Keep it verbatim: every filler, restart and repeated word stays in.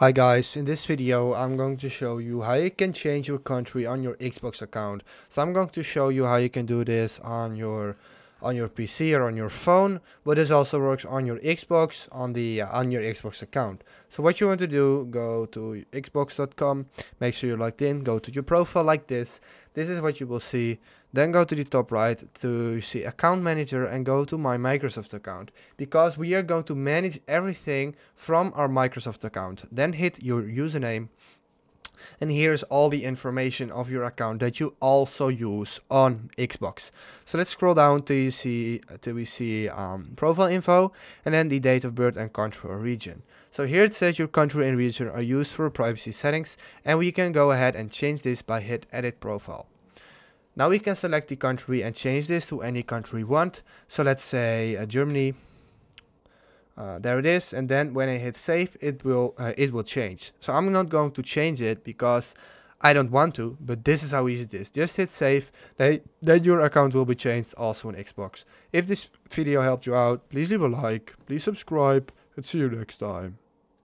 Hi guys, in this video I'm going to show you how you can change your country on your Xbox account. So I'm going to show you how you can do this on your on your P C or on your phone, but this also works on your Xbox on the uh, on your Xbox account. So what you want to do, go to xbox dot com, make sure you're logged in, go to your profile like this. This is what you will see. Then go to the top right to see account manager and go to my Microsoft account, because we are going to manage everything from our Microsoft account. Then hit your username, and here's all the information of your account that you also use on Xbox. So let's scroll down till you see till we see um, profile info, and then the date of birth and country or region. So here it says your country and region are used for privacy settings, and we can go ahead and change this by hit edit profile. Now we can select the country and change this to any country we want. So let's say uh, Germany. Uh, there it is, and then when I hit save, it will uh, it will change. So I'm not going to change it because I don't want to, but this is how easy it is. Just hit save, then, then your account will be changed also on Xbox. If this video helped you out, please leave a like, please subscribe, and see you next time.